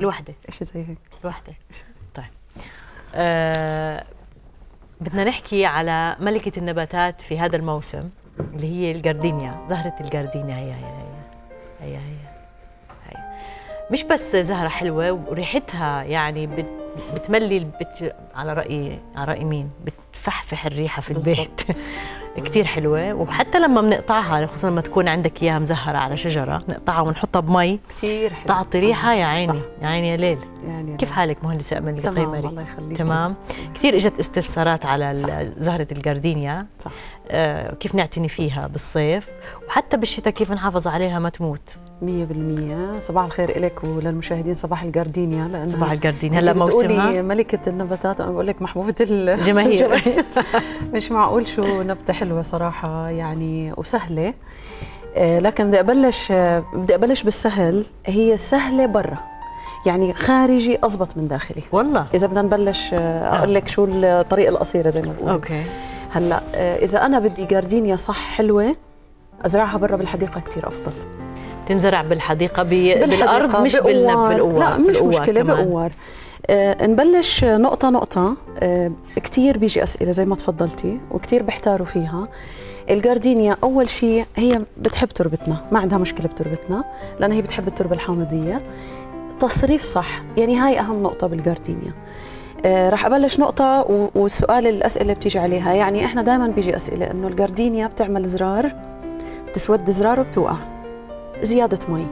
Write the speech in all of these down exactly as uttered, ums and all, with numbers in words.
لوحده شيء زي هيك لوحده. طيب آه بدنا نحكي على ملكة النباتات في هذا الموسم اللي هي الجاردينيا، زهرة الجاردينيا. هي هي هي هي, هي. مش بس زهرة حلوة وريحتها يعني بت بتملي بت على رأي على رأي مين بتفحفح الريحة في البيت كثير حلوة، وحتى لما بنقطعها خصوصا لما تكون عندك اياها مزهرة على شجرة نقطعها ونحطها بمي كثير حلوة تعطي ريحة يا عيني يا عيني يا ليل. يعني كيف حالك مهندسة أمل القيمري؟ تمام الله يخليك. تمام كثير اجت استفسارات على زهرة الجاردينيا صح آه كيف نعتني فيها بالصيف وحتى بالشتاء كيف نحافظ عليها ما تموت مية بالمية. صباح الخير لك وللمشاهدين. صباح الجاردينيا لأنها صباح الجاردينيا هلا موسمها ملكة النباتات. أنا بقول لك محبوبة الجماهير مش معقول شو نبتة حلوة صراحة يعني وسهلة. لكن بدي أبلش بدي أبلش بالسهل. هي سهلة برا يعني خارجي أضبط من داخلي والله. إذا بدنا نبلش أقول لك شو الطريقة القصيرة زي ما بقول. أوكي هلا إذا أنا بدي جاردينيا صح حلوة أزرعها برا بالحديقة كتير أفضل. تنزرع بالحديقة, بالحديقة بالأرض مش بالنب بالقوار. لا مش مشكلة بقوار. آه نبلش نقطة نقطة. آه كتير بيجي أسئلة زي ما تفضلتي وكتير بيحتاروا فيها. الجاردينيا أول شيء هي بتحب تربتنا ما عندها مشكلة بتربتنا لأن هي بتحب التربة الحامضية. تصريف صح يعني هاي أهم نقطة بالجاردينيا. آه رح أبلش نقطة والسؤال الأسئلة اللي بتيجي عليها يعني إحنا دائما بيجي أسئلة إنه الجاردينيا بتعمل زرار تسود زرار وبتوقع. زيادة مي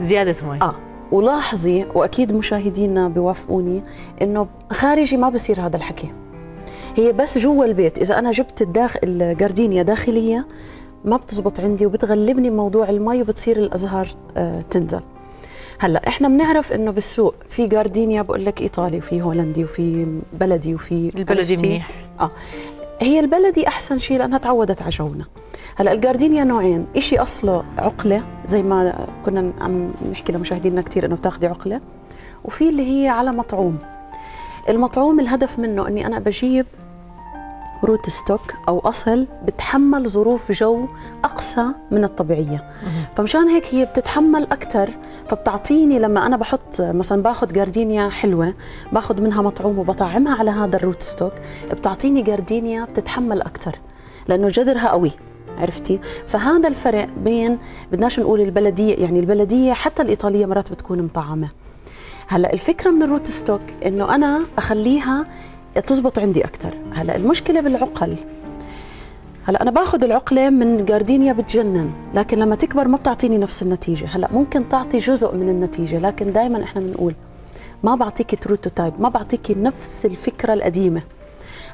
زيادة مي اه ولاحظي واكيد مشاهدينا بيوافقوني انه خارجي ما بصير هذا الحكي. هي بس جوا البيت اذا انا جبت الداخل الجاردينيا داخلية ما بتزبط عندي وبتغلبني بموضوع المي وبتصير الازهار آه تنزل. هلا احنا بنعرف انه بالسوق في جاردينيا بقول لك ايطالي وفي هولندي وفي بلدي وفي البلدي منيح اه هي البلدي احسن شيء لانها تعودت على جونا. هلا الجاردينيا نوعين، شيء اصله عقله زي ما كنا عم نحكي لمشاهدينا كثير انه بتاخذي عقله، وفي اللي هي على مطعوم. المطعوم الهدف منه اني انا بجيب روت ستوك او اصل بتحمل ظروف جو اقصى من الطبيعيه، فمشان هيك هي بتتحمل اكثر فبتعطيني لما انا بحط مثلا باخذ جاردينيا حلوه باخذ منها مطعوم وبطعمها على هذا الروت ستوك بتعطيني جاردينيا بتتحمل اكثر لانه جذرها قوي. عرفتي؟ فهذا الفرق بين بدناش نقول البلديه يعني البلديه حتى الايطاليه مرات بتكون مطعمه. هلا الفكره من الروت ستوك انه انا اخليها تزبط عندي اكثر. هلا المشكله بالعقل. هلا انا باخذ العقله من جاردينيا بتجنن لكن لما تكبر ما بتعطيني نفس النتيجه. هلا ممكن تعطي جزء من النتيجه لكن دائما احنا بنقول ما بعطيكي بروتوتايب ما بعطيكي نفس الفكره القديمه.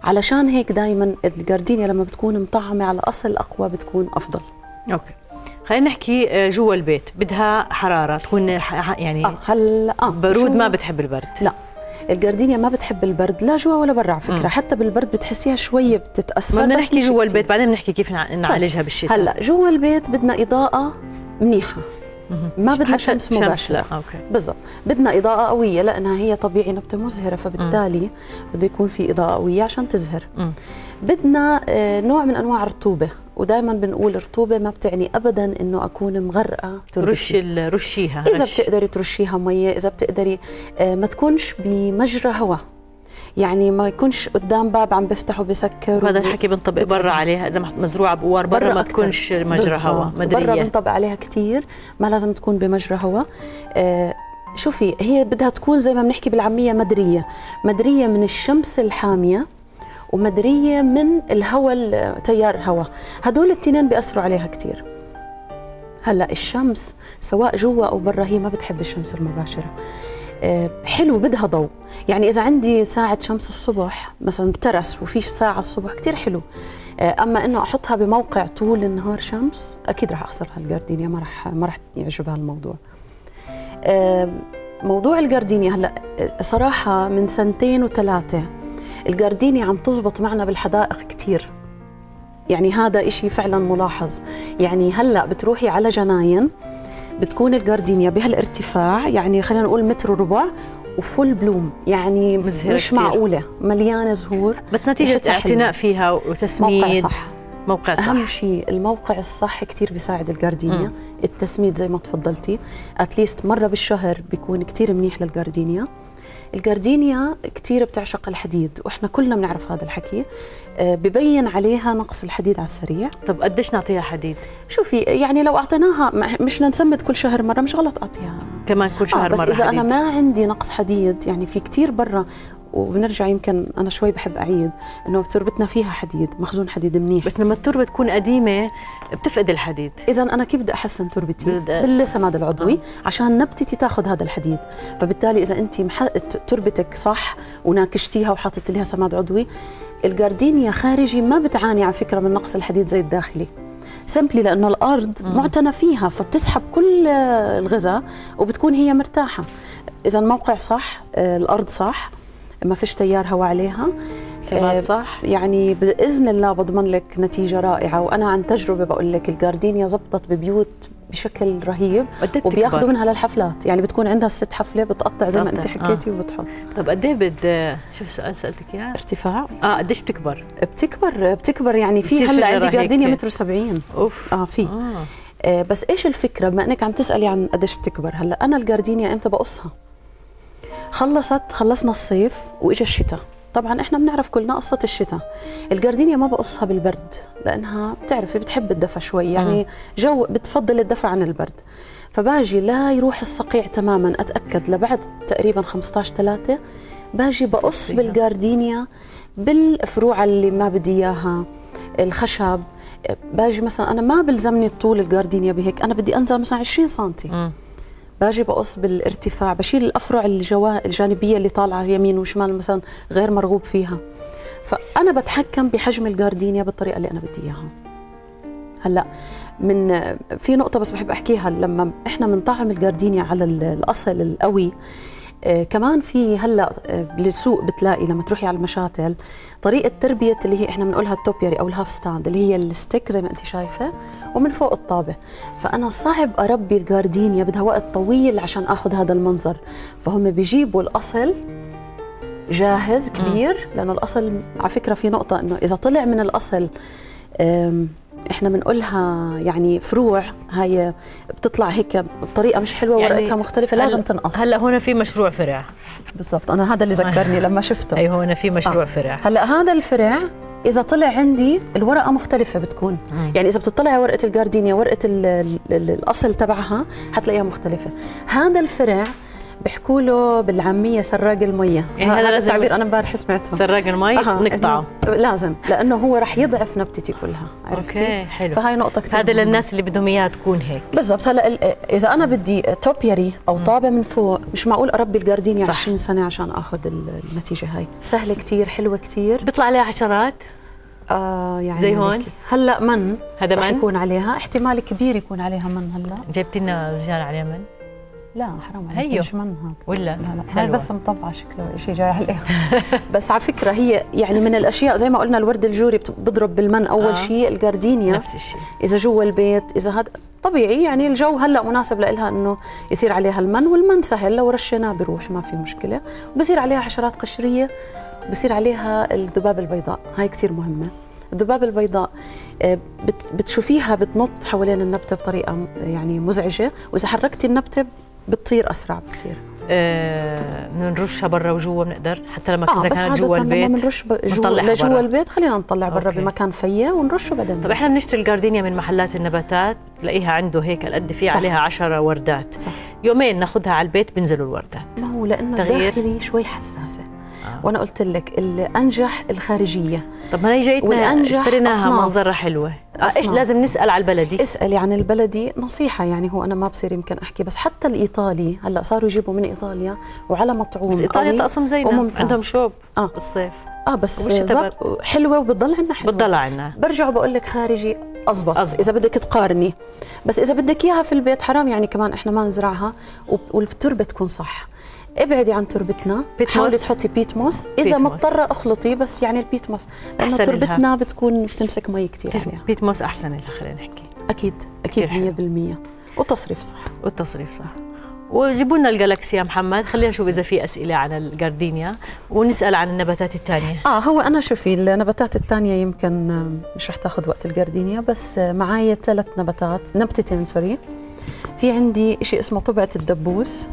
علشان هيك دائما الجاردينيا لما بتكون مطعمه على اصل اقوى بتكون افضل. اوكي خلينا نحكي جوا البيت. بدها حراره تكون يعني آه هلا آه برود ما بتحب البرد. لا الجاردينيا ما بتحب البرد لا جوا ولا برا على فكره. م. حتى بالبرد بتحسيها شويه بتتاثر. بدنا نحكي جوا البيت بعدين بنحكي كيف نعالجها. طيب. بالشتاء هلا جوا البيت بدنا اضاءه منيحه ما بدنا شمس مباشره بالضبط. بدنا اضاءه قويه لانها هي طبيعي نبته مزهره فبالتالي بده يكون في اضاءه قويه عشان تزهر. م. بدنا نوع من انواع الرطوبه ودائما بنقول الرطوبه ما بتعني ابدا انه اكون مغرقه ترشي رشيها اذا رش. بتقدري ترشيها ميه اذا بتقدري ما تكونش بمجرى هواء يعني ما يكونش قدام باب عم بفتحه بسكر. هذا الحكي بنطبق برا عليها اذا مزروعه بقوار برا ما تكونش مجرى هواء مدرية برا بنطبق عليها كثير ما لازم تكون بمجرى هواء. آه شوفي هي بدها تكون زي ما بنحكي بالعاميه مدريه مدريه من الشمس الحاميه ومدريه من الهواء تيار هواء. هدول التنين بيأثروا عليها كثير. هلا الشمس سواء جوا او برا هي ما بتحب الشمس المباشره. حلو بدها ضوء يعني إذا عندي ساعة شمس الصبح مثلا بترس وفيش ساعة الصبح كتير حلو. أما إنه أحطها بموقع طول النهار شمس أكيد رح أخسرها الجاردينيا ما رح ما رح يعجبها الموضوع. موضوع الجاردينيا هلا صراحة من سنتين وثلاثة الجاردينيا عم تزبط معنا بالحدائق كتير يعني هذا إشي فعلا ملاحظ. يعني هلا بتروحي على جناين بتكون الجاردينيا بهالارتفاع يعني خلينا نقول متر وربع وفول بلوم يعني مش كتير. معقوله مليانه زهور بس نتيجه اعتناء فيها وتسميد موقع صح موقع صح. اهم شيء الموقع الصح كثير بيساعد الجاردينيا. مم. التسميد زي ما تفضلتي اتليست مره بالشهر بيكون كثير منيح للجاردينيا. الجاردينيا كثير بتعشق الحديد واحنا كلنا بنعرف هذا الحكي، ببين عليها نقص الحديد على السريع. طب قديش نعطيها حديد؟ شوفي يعني لو اعطيناها مش نسمد كل شهر مره مش غلط اعطيها كمان كل شهر آه بس مره، بس اذا حديد. انا ما عندي نقص حديد يعني في كثير برا، وبنرجع يمكن انا شوي بحب اعيد انه تربتنا فيها حديد، مخزون حديد منيح، بس لما التربه تكون قديمه بتفقد الحديد. اذا انا كيف بدي احسن تربتي؟ بالسماد العضوي أه. عشان نبتتي تاخذ هذا الحديد، فبالتالي اذا انت مح... تربتك صح وناكشتيها وحطيت لها سماد عضوي، الجاردينيا خارجي ما بتعاني على فكره من نقص الحديد زي الداخلي، سمبلي لانه الارض أه. معتنى فيها فبتسحب كل الغذاء وبتكون هي مرتاحه. اذا الموقع صح، الارض صح، ما فيش تيار هواء عليها، سماد صح، يعني باذن الله بضمن لك نتيجه رائعه. وانا عن تجربه بقول لك الجاردينيا زبطت ببيوت بشكل رهيب وبياخذوا منها للحفلات، يعني بتكون عندها الست حفله بتقطع زي ما انت حكيتي آه. وبتحط. طب قد ايه بد شو السؤال سالتك اياه؟ ارتفاع؟ اه قديش بتكبر؟ بتكبر بتكبر يعني في هلا عندي جاردينيا متر وسبعين اوف اه في آه. آه بس ايش الفكره؟ بما انك عم تسالي عن قديش بتكبر، هلا انا الجاردينيا امتى بقصها؟ خلصت خلصنا الصيف واجا الشتاء، طبعا احنا بنعرف كلنا قصه الشتاء. الجاردينيا ما بقصها بالبرد لانها بتعرفي بتحب الدفى شوي، يعني جو بتفضل الدفى عن البرد، فباجي لا يروح الصقيع تماما اتاكد لبعد تقريبا خمسطعش ثلاثة باجي بقص بالجاردينيا بالفروع اللي ما بدي اياها، الخشب. باجي مثلا انا ما بلزمني طول الجاردينيا بهيك، انا بدي انزل مثلا عشرين سنتي م. باجي بقص بالارتفاع، بشيل الافرع الجوا... الجانبيه اللي طالعه يمين وشمال مثلا غير مرغوب فيها، فانا بتحكم بحجم الجاردينيا بالطريقه اللي انا بدي اياها. هلا من في نقطه بس بحب احكيها، لما احنا بنطعم الجاردينيا على الاصل القوي آه كمان في هلا آه للسوق بتلاقي لما تروحي على المشاتل طريقه تربيه اللي هي احنا بنقولها التوبيري او الهاف ستاند اللي هي الستيك زي ما انت شايفه ومن فوق الطابه، فانا صعب اربي الجاردينيا بدها وقت طويل عشان اخذ هذا المنظر، فهم بيجيبوا الاصل جاهز كبير، لانه الاصل على فكره في نقطه انه اذا طلع من الاصل احنا بنقولها يعني فروع هاي بتطلع هيك بطريقه مش حلوه يعني ورقتها مختلفه لازم هل تنقص. هلا هون في مشروع فرع بالضبط، انا هذا اللي ذكرني لما شفته. اي هون في مشروع آه. فرع. هلا هذا الفرع اذا طلع عندي الورقه مختلفه بتكون مم. يعني اذا بتطلعي ورقه الجاردينيا ورقه ال ال ال الاصل تبعها حتلاقيها مختلفه. هذا الفرع بحكوا له بالعاميه سراق الميه، يعني هذا التعبير انا امبارح سمعته، سراق المي آه. نقطعه لازم، لانه هو رح يضعف نبتتي كلها، عرفتي؟ اوكي حلو، فهي نقطه كثير هذا للناس اللي بدهم اياها تكون هيك بالضبط. هلا اذا انا بدي توبيري او طابه من فوق مش معقول اربي الجاردينيا عشرين سنة عشان اخذ النتيجه هاي. سهله كثير، حلوه كثير، بيطلع عليها حشرات آه يعني زي هون هلا من هذا من يكون عليها احتمال كبير يكون عليها من. هلا جبت لنا زياره عليها من؟ لا حرام عليك مش منها ولا لا، هاي بس مطبعه شكله شيء جاي عليها بس على فكره هي يعني من الاشياء زي ما قلنا الورد الجوري بضرب بالمن اول آه. شيء الجاردينيا نفس الشيء اذا جوا البيت اذا هذا طبيعي، يعني الجو هلا مناسب لها انه يصير عليها المن، والمن سهل لو رشيناه بروح ما في مشكله، وبصير عليها حشرات قشريه، بصير عليها الذبابه البيضاء، هاي كثير مهمه. الذبابه البيضاء بتشوفيها بتنط حوالين النبته بطريقه يعني مزعجه، واذا حركتي النبته بتصير اسرع بتصير. آه بنرشها برا وجوا بنقدر حتى لما آه كانت جوا البيت بنرش جوا البيت، خلينا نطلع برا بمكان فيه ونرشه بعدين. طب احنا بنشتري الجاردينيا من محلات النباتات تلاقيها عنده هيك قد في عليها عشرة وردات صح. يومين ناخذها على البيت بنزلوا الوردات، ما هو لانه الداخلي شوي حساسه آه. وانا قلت لك الانجح الخارجيه. طب ما هي جايتنا اشتريناها منظرها حلوه أصناف. ايش لازم نسال على البلدي؟ اسالي عن البلدي نصيحه، يعني هو انا ما بصير يمكن احكي، بس حتى الايطالي هلا صاروا يجيبوا من ايطاليا وعلى مطعوم بس ايطاليا طقسهم زينا عندهم شوب آه. بالصيف اه بس حلوه وبتضل عندنا حلوه بتضل عندنا. برجع بقول لك خارجي أزبط. أزبط إذا بدك تقارني، بس إذا بدك إياها في البيت حرام يعني كمان إحنا ما نزرعها، والتربة تكون صح. ابعدي عن تربتنا، حاولي تحطي بيت موس، إذا مضطرة أخلطي بس يعني البيت موس، لأنه تربتنا لها. بتكون بتمسك مي كثير يعني. بيت موس أحسن لها خلينا نحكي. أكيد أكيد مية بالمية وتصريف صح. والتصريف صح. وجيبوا لنا الجالاكسي يا محمد، خلينا نشوف اذا في اسئله عن الجاردينيا ونسال عن النباتات الثانيه. اه هو انا شوفي النباتات الثانيه يمكن مش رح تاخذ وقت الجاردينيا، بس معايا ثلاث نباتات، نبتتين سوري. في عندي شيء اسمه طبعه الدبوس.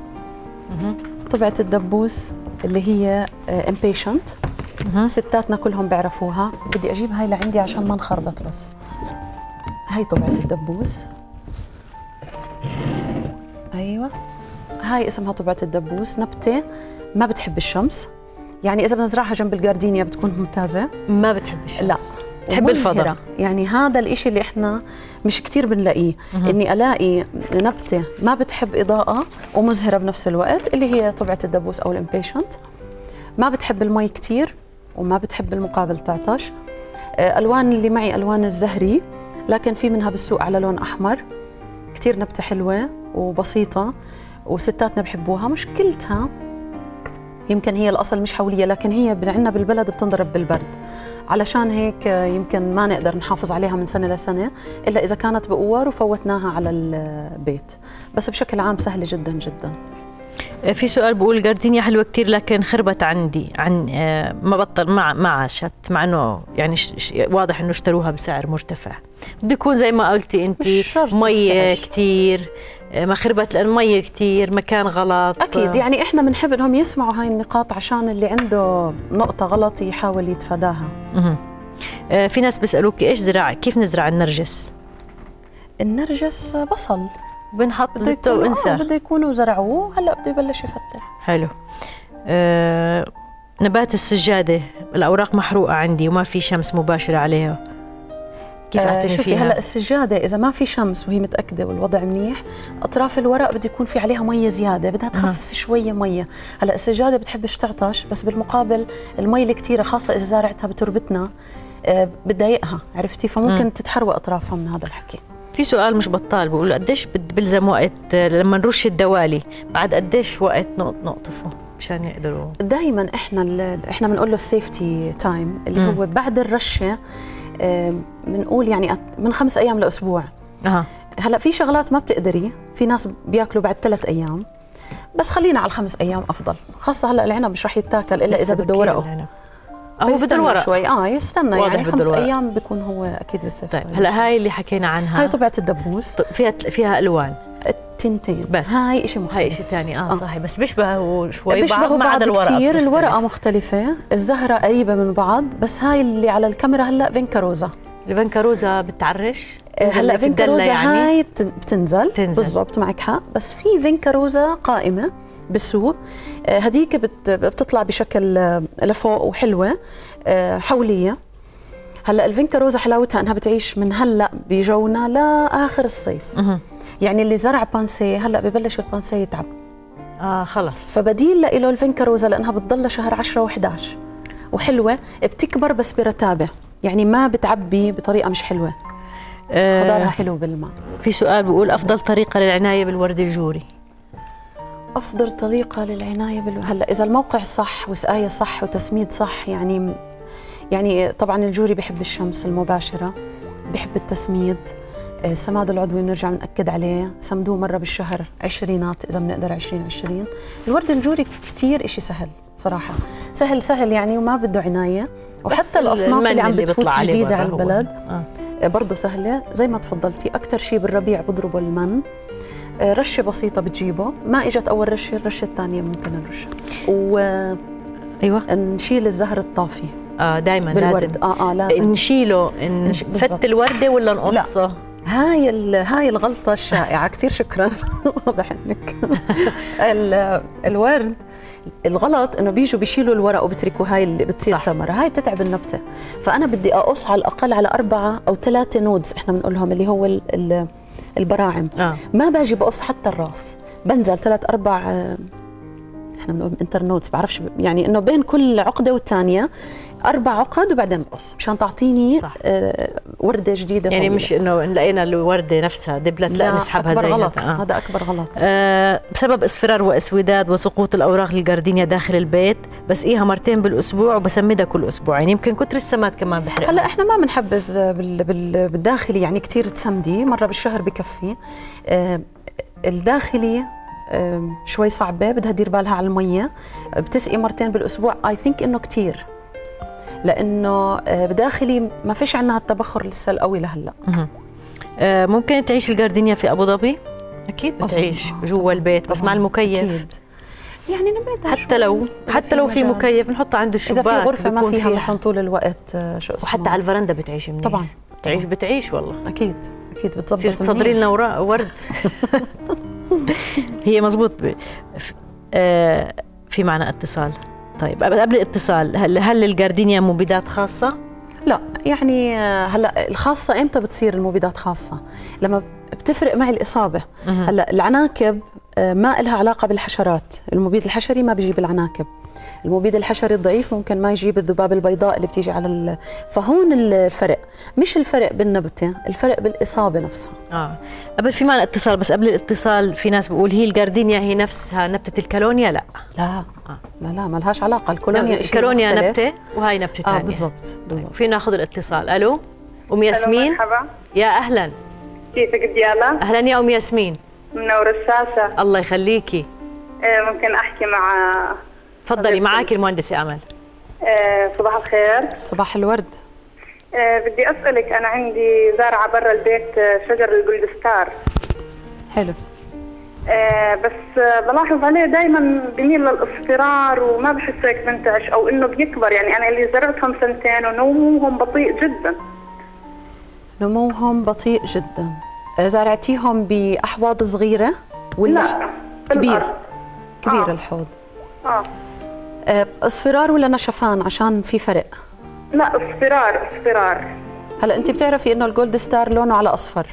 طبعه الدبوس اللي هي إمبيشنت، ستاتنا كلهم بيعرفوها، بدي اجيب هاي لعندي عشان ما نخربط. بس هاي طبعه الدبوس، ايوه هاي اسمها طبعه الدبوس، نبته ما بتحب الشمس، يعني اذا بنزرعها جنب الجاردينيا بتكون ممتازه. ما بتحب الشمس؟ لا، بتحب الفضاء. يعني هذا الإشي اللي احنا مش كتير بنلاقيه، اني الاقي نبته ما بتحب اضاءه ومزهره بنفس الوقت، اللي هي طبعه الدبوس او الإمبيشنت. ما بتحب المي كتير وما بتحب المقابل تعطش. الوان اللي معي الوان الزهري، لكن في منها بالسوق على لون احمر. كتير نبته حلوه وبسيطه وستاتنا بحبوها. مشكلتها يمكن هي الاصل مش حوليه، لكن هي عندنا بالبلد بتنضرب بالبرد، علشان هيك يمكن ما نقدر نحافظ عليها من سنه لسنه الا اذا كانت بقوار وفوتناها على البيت، بس بشكل عام سهله جدا جدا. في سؤال بقول جاردينيا حلوه كثير لكن خربت عندي، عن ما بطل ما ما عاشت، مع انه يعني واضح انه اشتروها بسعر مرتفع. بده يكون زي ما قلتي انت مي كثير، ما خربت لان مي كثير، مكان غلط. اكيد يعني احنا بنحب انهم يسمعوا هاي النقاط عشان اللي عنده نقطه غلط يحاول يتفاداها. في ناس بيسالوك ايش زراعه، كيف نزرع النرجس؟ النرجس بصل بنحط زبده وانسى. بده يكونوا زرعوه، هلا بده يبلش يفتح. حلو. آه، نبات السجاده الاوراق محروقه عندي وما في شمس مباشره عليها، كيف اعتني آه، شوفي فيها؟ شوفي هلا السجاده اذا ما في شمس وهي متاكده والوضع منيح، اطراف الورق بده يكون في عليها ميه زياده، بدها تخفف آه. شويه ميه. هلا السجاده بتحبش تعطش، بس بالمقابل المي الكثيره خاصه اذا زارعتها بتربتنا آه، بتضايقها، عرفتي؟ فممكن م. تتحروق اطرافها من هذا الحكي. في سؤال مش بطال بقول قديش بلزم وقت لما نرش الدوالي، بعد قديش وقت نقطفه مشان يقدروا؟ دائما احنا احنا بنقول له السيفتي تايم، اللي م. هو بعد الرشه بنقول يعني من خمس ايام لاسبوع. اها هلا في شغلات ما بتقدري، في ناس بياكلوا بعد ثلاث ايام، بس خلينا على الخمس ايام افضل، خاصه هلا العنب مش رح يتاكل الا اذا بده ورقه. هو بده الورق شوي، اه يستنى يعني خمس ايام بيكون هو اكيد بالسيف. طيب هلا هاي اللي حكينا عنها، هاي طبعه الدبوس فيها فيها الوان التنتين، بس هاي شيء مختلف، هاي شيء ثاني. اه, آه. صحيح، بس بيشبهوا شوي بعض ما عدا الورقه كثير. الورقه مختلفه، الزهره قريبه من بعض، بس هاي اللي على الكاميرا هلا فينكاروزا. الفينكاروزا بتعرش هلا، فينكاروزا يعني هاي بتنزل, بتنزل. بالضبط معك حق، بس في فينكاروزا قائمه بالسوق، هديك بتطلع بشكل لفوق وحلوه حوليه. هلا الفينكاروزا حلاوتها انها بتعيش من هلا بجونا لاخر الصيف. يعني اللي زرع بانسيه هلا ببلش البانسيه يتعب، اه خلص، فبديل له الفينكاروزا لانها بتضل شهر عشرة وحداعش وحلوه، بتكبر بس برتابه، يعني ما بتعبي بطريقه مش حلوه. آه خضارها حلو بالماء. في سؤال بيقول افضل طريقه للعنايه بالورد الجوري. أفضل طريقة للعناية بال... هلا إذا الموقع صح وسقاية صح وتسميد صح، يعني يعني طبعا الجوري بحب الشمس المباشرة، بحب التسميد، السماد العضوي بنرجع بنأكد عليه، سمدوه مرة بالشهر، عشرينات إذا بنقدر عشرين عشرين. الورد الجوري كتير إشي سهل صراحة، سهل سهل يعني، وما بده عناية، وحتى الأصناف اللي عم بتفوت جديدة على البلد آه. برضه سهلة زي ما تفضلتي. أكتر شي بالربيع بضربه المن، رشة بسيطة بتجيبه، ما اجت أول رشة، الرشة الثانية ممكن نرشها، و ايوه نشيل الزهر الطافي. اه دائما لازم اه اه لازم نشيله، نفت الوردة ولا نقصه؟ هاي هاي الغلطة الشائعة كثير. شكرا واضح انك الورد الغلط انه بيجوا بيشيلوا الورق وبتركوا هاي اللي بتصير ثمره، هاي بتتعب النبتة. فأنا بدي أقص على الأقل على أربعة أو ثلاثة نودز احنا بنقولهم، اللي هو ال ال البراعم. آه. ما باجي بقص حتى الراس، بنزل ثلاث اربع احنا بنقول انترنودز، بعرفش يعني انه بين كل عقده والثانيه اربع عقد وبعدين بقص مشان تعطيني آه ورده جديده يعني طويلة. مش انه لقينا الورده نفسها دبلت لا نسحبها زي هذا، آه. هذا اكبر غلط. آه بسبب اصفرار واسوداد وسقوط الاوراق للجاردينيا داخل البيت، بسقيها مرتين بالاسبوع وبسمدها كل اسبوعين، يعني يمكن كتر السماد كمان بحرق. هلا احنا ما بنحبذ بال... بال... بالداخلي يعني كثير تسمدي، مره بالشهر بكفي. آه الداخلي شوي صعبه، بدها تدير بالها على الميه، بتسقي مرتين بالاسبوع. اي ثينك انه كثير، لانه بداخلي ما فيش عندنا التبخر لسه القوي لهلا. ممكن تعيش الجاردينيا في ابو ظبي؟ اكيد بتعيش جوا البيت بس مع المكيف. أكيد. يعني نبعدها حتى لو حتى لو في مكيف بنحطه عند الشباك، اذا في غرفه ما فيها مثلا طول الوقت شو اسمه، وحتى على الفرندا بتعيشي منيح. طبعا بتعيش بتعيش والله اكيد اكيد بتظبط. بتصير تصدري لنا ورد. هي مزبوط. ب... آه في معنا اتصال. طيب قبل الاتصال، هل هل الجاردينيا مبيدات خاصه؟ لا، يعني هلا الخاصه امتى بتصير المبيدات خاصه؟ لما بتفرق مع الاصابه. هلا العناكب ما لها علاقه بالحشرات، المبيد الحشري ما بيجيب العناكب، المبيد الحشري الضعيف ممكن ما يجيب الذباب البيضاء اللي بتيجي على ال... فهون الفرق، مش الفرق بالنبته، الفرق بالاصابه نفسها. اه قبل في معنا اتصال، بس قبل الاتصال في ناس بقول هي الجاردينيا هي نفسها نبته الكالونيا. لا لا آه. لا لا ما لهاش علاقه، الكالونيا شيء مختلف. الكالونيا نبته وهي نبته ثانيه. اه بالضبط بالضبط. في ناخذ الاتصال. الو ام ياسمين. مرحبا. يا اهلا، كيفك ديانا؟ اهلا يا ام ياسمين، منور الساسه. الله يخليكي. آه ممكن احكي مع تفضلي، معاكي المهندسه امل. آه صباح الخير. صباح الورد. آه بدي اسالك، انا عندي زارعه برا البيت شجر الجولد ستار. حلو. آه بس بلاحظ عليه دائما بميل للاصفرار وما بحس هيك بنتعش او انه بيكبر، يعني انا اللي زرعتهم سنتين ونموهم بطيء جدا. نموهم بطيء جدا. زرعتيهم باحواض صغيره ولا؟ لا كبير. كبير آه. الحوض. اه اصفرار ولا نشفان؟ عشان في فرق. لا اصفرار اصفرار. هلا انت بتعرفي انه الجولد ستار لونه على اصفر.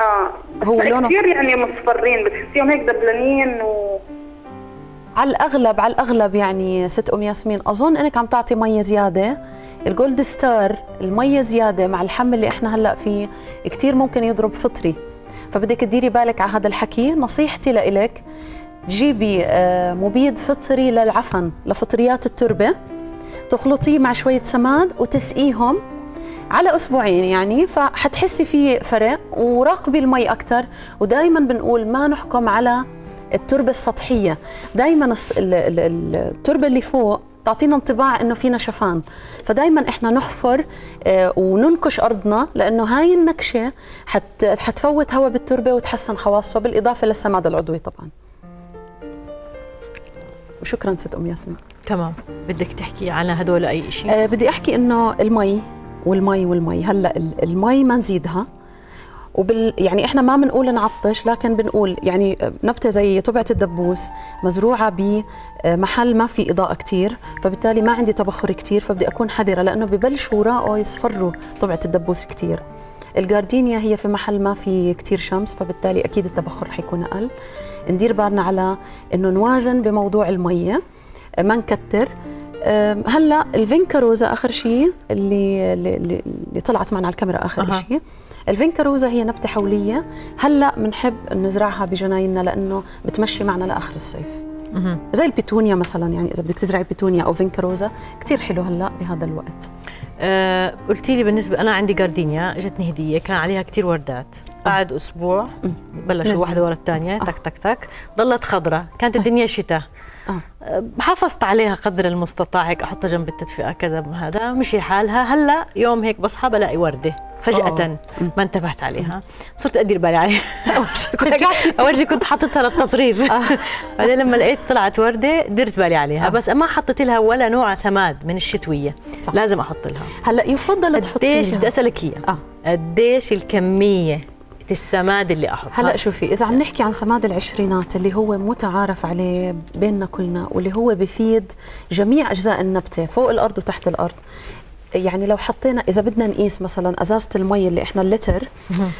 اه هو لونه كثير يعني مصفرين، بتحسيهم هيك دبلانين و على الاغلب على الاغلب يعني ست ام ياسمين اظن انك عم تعطي ميه زياده. الجولد ستار الميه زياده مع الحم اللي احنا هلا فيه كثير ممكن يضرب فطري، فبدك تديري بالك على هذا الحكي. نصيحتي لإلك تجيبي مبيد فطري للعفن، لفطريات التربه، تخلطيه مع شويه سماد وتسقيهم على اسبوعين يعني، فحتحسي في فرق. وراقبي المي اكثر، ودائما بنقول ما نحكم على التربه السطحيه، دائما التربه اللي فوق تعطينا انطباع انه في نشفان، فدائما احنا نحفر وننكش ارضنا، لانه هاي النكشه حتفوت هواء بالتربه وتحسن خواصه، بالاضافه للسماد العضوي طبعا. وشكرا ست ام ياسمين. تمام، بدك تحكي على هدول اي شيء؟ أه بدي احكي انه المي والمي والمي. هلا المي ما نزيدها، وبال يعني احنا ما بنقول نعطش، لكن بنقول يعني نبته زي طبعة الدبوس مزروعه بمحل ما في اضاءه كثير، فبالتالي ما عندي تبخر كثير، فبدي اكون حذره لانه ببلشوا وراءه يصفروا طبعة الدبوس كثير. الجاردينيا هي في محل ما في كثير شمس، فبالتالي اكيد التبخر حيكون اقل. ندير بالنا على انه نوازن بموضوع الميه، ما نكتر. هلا الفينكاروزا اخر شيء اللي اللي, اللي طلعت معنا على الكاميرا اخر أه. شيء الفينكاروزا هي نبته حوليه، هلا بنحب نزرعها بجنايننا لانه بتمشي معنا لاخر الصيف. أه. زي البيتونيا مثلا، يعني اذا بدك تزرعي بيتونيا او فينكاروزا كثير حلو هلا بهذا الوقت. أه قلتي لي بالنسبه، انا عندي جاردينيا اجتني هديه كان عليها كثير وردات، قعد اسبوع بلشوا واحده ورا الثانيه تك تك تك، ضلت خضراء، كانت الدنيا شتاء. أه. حافظت عليها قدر المستطاع، هيك احطها جنب التدفئه كذا، هذا مشي حالها. هلا يوم هيك بصحى بلاقي ورده فجاه أوه. ما انتبهت عليها، صرت ادير بالي عليها. اول شيء كنت حاطتها للتصريف، بعدين لما لقيت طلعت ورده درت بالي عليها. أه. بس ما حطيت لها ولا نوع سماد من الشتويه. صح. لازم احط لها. هلا يفضل تحطي لها قديش؟ بدي اسالك اياه، قديش الكميه السماد اللي احطها؟ هلا شوفي، اذا عم نحكي عن سماد العشرينات اللي هو متعارف عليه بيننا كلنا، واللي هو بفيد جميع اجزاء النبته فوق الارض وتحت الارض، يعني لو حطينا اذا بدنا نقيس مثلا ازازه المي اللي احنا اللتر،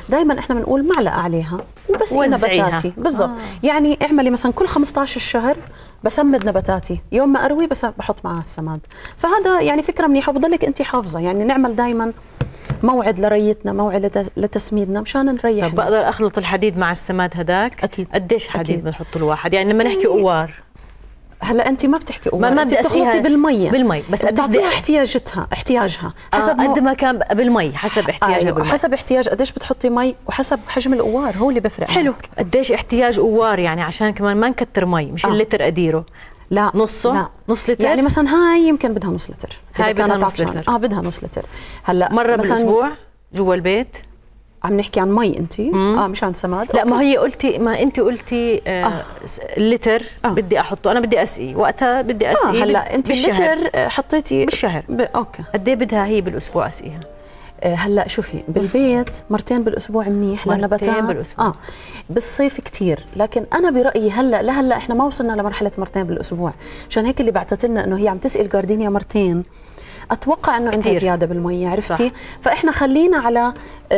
دائما احنا بنقول معلقه عليها وبسقي نباتاتي. بالضبط. آه. يعني اعملي مثلا كل خمسطعش الشهر بسمد نباتاتي، يوم ما اروي بس بحط معها السماد، فهذا يعني فكره منيحه وبضلك انت حافظه. يعني نعمل دائما موعد لريتنا، موعد لتسميدنا مشان نريح. طب بقدر اخلط الحديد مع السماد هداك؟ اكيد. قديش حديد بنحط الواحد؟ يعني لما نحكي قوار هلا انت ما بتحكي اوبر، ما انت بتخلطي بالمية بالمي بس بتعطيها احتياجتها احتياجها حسب آه قد ما كان بالمي حسب احتياجها آه بالمي. حسب احتياج قديش بتحطي مي وحسب حجم القوار هو اللي بفرق. حلو، قديش احتياج قوار يعني عشان كمان ما نكتر مي، مش آه. اللتر قديره لا نصه لا. نص لتر يعني مثلا هاي يمكن بدها نص لتر، هاي بدها نص لتر اه بدها نص لتر. هلا مره بالاسبوع جوا البيت عم نحكي عن مي انت اه مش عن سماد. لا أوكي. ما هي قلتي ما انت قلتي آه آه. لتر آه. بدي احطه انا، بدي اسقي وقتها بدي اسقي آه. هلا انت اللتر حطيتي بالشهر ب... اوكي قد ايه بدها هي بالاسبوع اسقيها؟ آه هلا شوفي بالبيت مرتين بالاسبوع منيح للنباتات اه بالصيف كثير، لكن انا برايي هلا لهلا احنا ما وصلنا لمرحله مرتين بالاسبوع، عشان هيك اللي بعتت لنا انه هي عم تسقي الجاردينيا مرتين اتوقع انه عندها زياده بالميه، عرفتي؟ صح. فاحنا خلينا على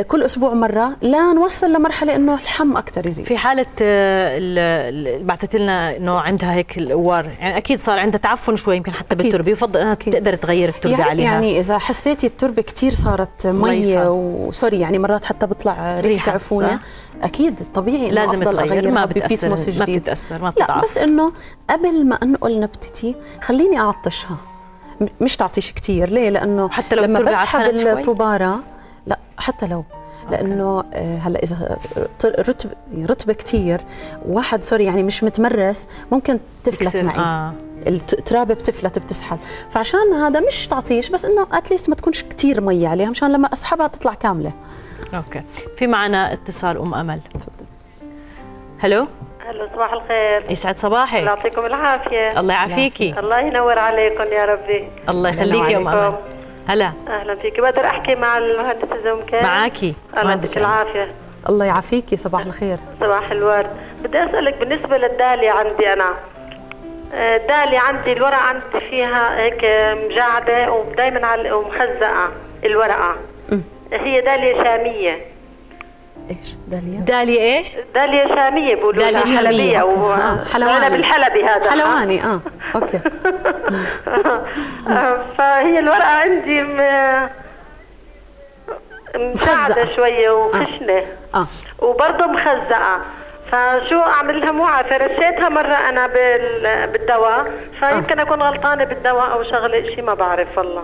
كل اسبوع مره لا نوصل لمرحله انه الحم اكثر يزيد. في حاله اللي بعثت لنا انه عندها هيك القوار يعني اكيد صار عندها تعفن شوي يمكن حتى بالتربه، يفضل انها أكيد. تقدر تغير التربه يعني عليها. يعني اذا حسيتي التربه كثير صارت ميه وسوري يعني مرات حتى بيطلع ريحه عفونه اكيد طبيعي انه افضل اغير، ما بتاثر ما بتتاثر ما بتضعف. لا بس انه قبل ما انقل نبتتي خليني اعطشها، مش تعطيش كتير. ليه؟ لأنه حتى لو لما بسحب الطبارة لا حتى لو أوكي. لأنه هلا إذا رطب رطبة كتير واحد سوري يعني مش متمرس ممكن تفلت معي آه. الترابه بتفلت بتسحل، فعشان هذا مش تعطيش بس إنه أتليست ما تكونش كتير مية عليها مشان لما أسحبها تطلع كاملة. أوكي، في معنا اتصال أم أمل. تفضلي. هلو هلا صباح الخير. يسعد صباحك. الله يعطيكم العافية. الله يعافيكي. الله ينور عليكم يا ربي. الله يخليك يا أم أمل. هلا أهلا فيكي. بقدر أحكي مع المهندسة إذا ممكن؟ معاكي الله يعطيك العافية. الله يعافيكي. صباح الخير. صباح الورد. بدي أسألك بالنسبة للدالية عندي أنا. الدالية عندي الورقة عندي فيها هيك مجعدة ودايماً على ومخزقة الورقة. م. هي دالية شامية. ايش داليا؟ داليا ايش؟ داليا شامية بقولوا لها حلبية و... آه. حلواني. أنا بالحلبي هذا حلواني اه اوكي فهي الورقة عندي م... مخزقة شوية وخشنة اه, آه. وبرضه مخزقة، فشو اعمل لها؟ موعى فرشيتها مرة انا بال... بالدواء، فيمكن آه. اكون غلطانة بالدواء او شغلة شيء ما بعرف والله.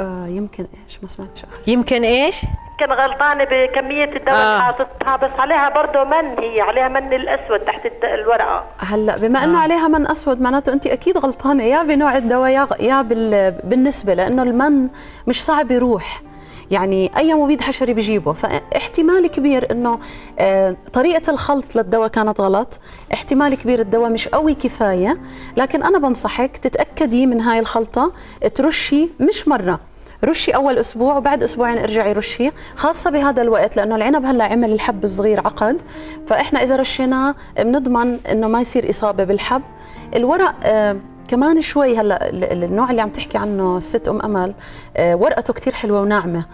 آه يمكن ايش ما سمعت شو يمكن ايش؟ كان غلطانه بكميه الدواء اللي آه. حاططها، بس عليها برضه من هي عليها من الاسود تحت الورقه. هلا بما آه. انه عليها من اسود معناته انت اكيد غلطانه يا بنوع الدواء يا بالنسبه، لانه المن مش صعب يروح يعني اي مبيد حشري بجيبه، فاحتمال كبير انه طريقه الخلط للدواء كانت غلط، احتمال كبير الدواء مش قوي كفايه، لكن انا بنصحك تتاكدي من هاي الخلطه، ترشي مش مره، رشي اول اسبوع وبعد اسبوعين ارجعي رشي، خاصه بهذا الوقت لانه العنب هلا عمل الحب الصغير عقد، فاحنا اذا رشيناه بنضمن انه ما يصير اصابه بالحب. الورق آه كمان شوي هلا النوع اللي عم تحكي عنه الست ام امل آه ورقته كثير حلوه وناعمه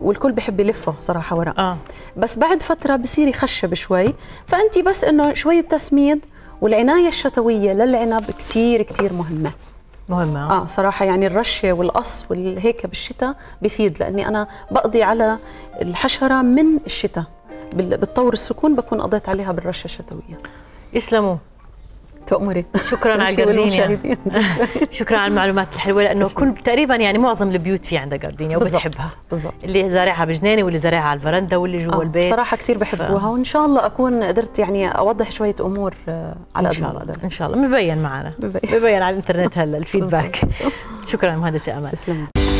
والكل بحب يلفه صراحه ورق آه. بس بعد فتره بصير يخشب شوي، فانت بس انه شويه تسميد والعنايه الشتويه للعنب كثير كثير مهمه مهمة اه صراحة يعني الرشة والقص والهيك بالشتاء بفيد، لأني أنا بقضي على الحشرة من الشتاء بالطور السكون بكون قضيت عليها بالرشة الشتوية. يسلموا تؤمري. شكرا على الجاردينيا شكرا على المعلومات الحلوة، لأنه كل تقريبا يعني معظم البيوت في عندها جاردينيا وبتحبها بالضبط، اللي زارعها بجنيني واللي زارعها على الفرندا واللي جوا آه. البيت صراحة كثير بحبوها، وإن شاء الله أكون قدرت يعني أوضح شوية أمور على قد ما بقدر إن شاء الله. مبين معنا مبين, مبين على الإنترنت هلا الفيدباك شكرا مهندسة أمل.